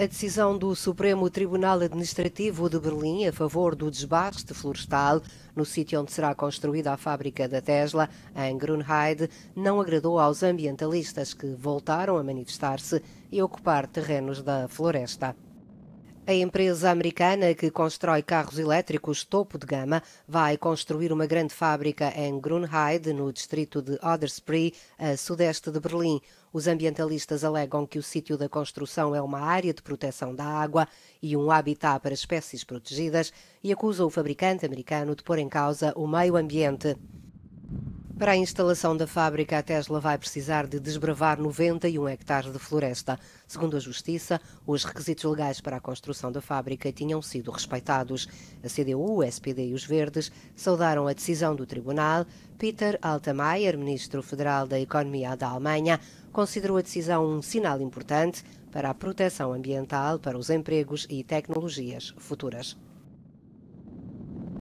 A decisão do Supremo Tribunal Administrativo de Berlim a favor do desbarste florestal no sítio onde será construída a fábrica da Tesla, em Grünheide, não agradou aos ambientalistas que voltaram a manifestar-se e ocupar terrenos da floresta. A empresa americana que constrói carros elétricos topo de gama vai construir uma grande fábrica em Grünheide, no distrito de Oderspree, a sudeste de Berlim. Os ambientalistas alegam que o sítio da construção é uma área de proteção da água e um habitat para espécies protegidas e acusam o fabricante americano de pôr em causa o meio ambiente. Para a instalação da fábrica, a Tesla vai precisar de desbravar 91 hectares de floresta. Segundo a Justiça, os requisitos legais para a construção da fábrica tinham sido respeitados. A CDU, o SPD e os Verdes saudaram a decisão do Tribunal. Peter Altmaier, ministro federal da Economia da Alemanha, considerou a decisão um sinal importante para a proteção ambiental, para os empregos e tecnologias futuras.